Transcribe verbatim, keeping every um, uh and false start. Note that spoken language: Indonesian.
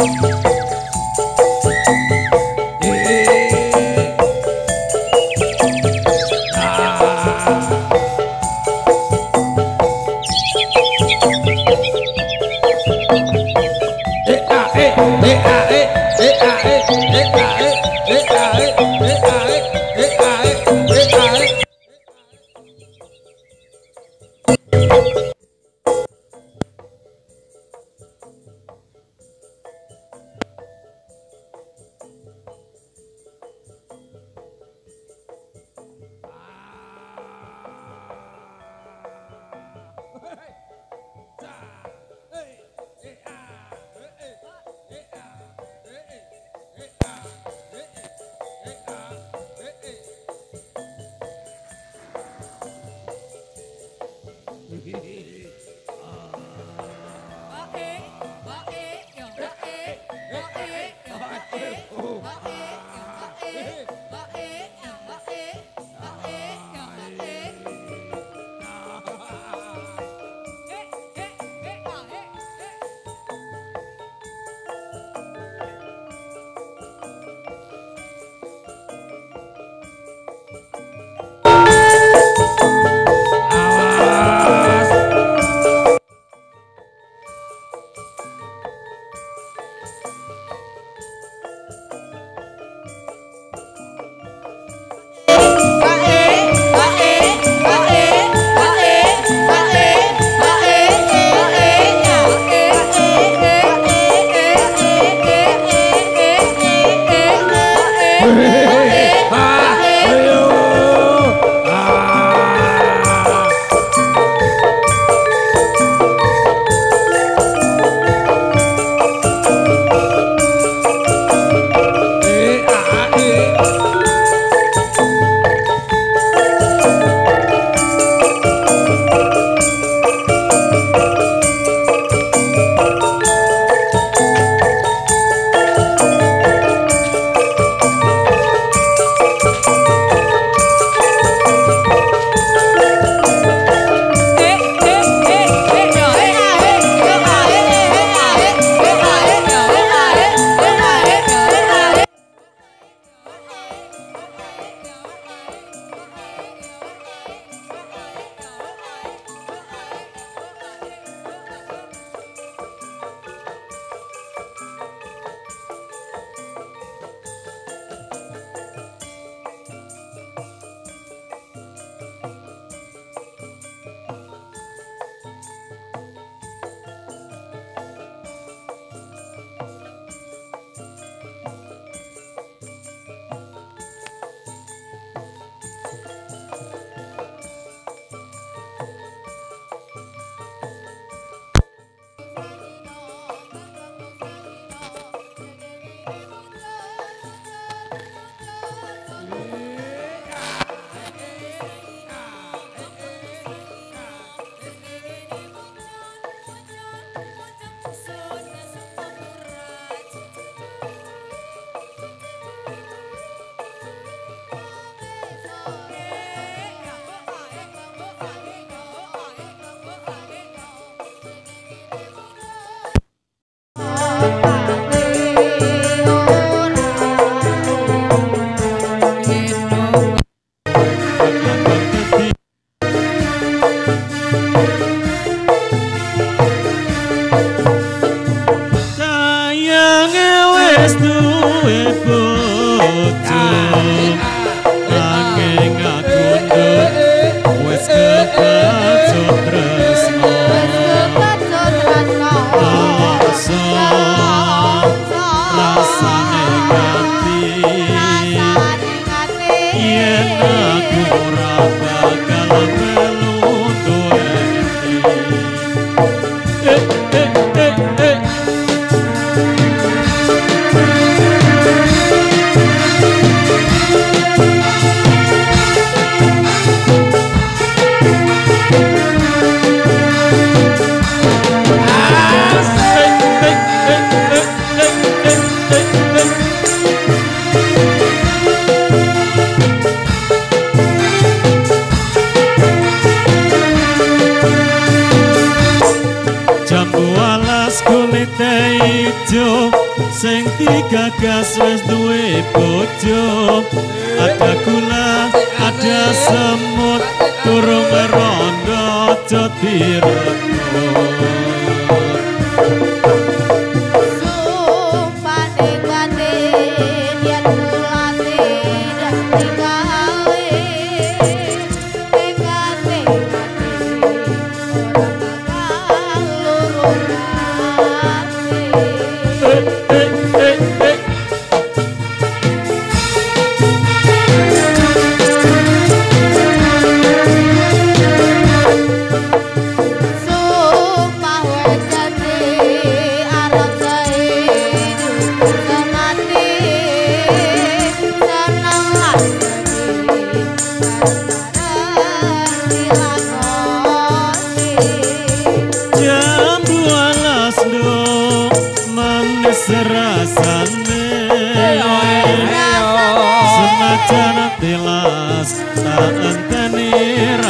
We'll be right back. sing digagas wis duwe bojo. Ada gula, ada semut, durung rondo aja direbut. Serasane senajan tilas tak enteni.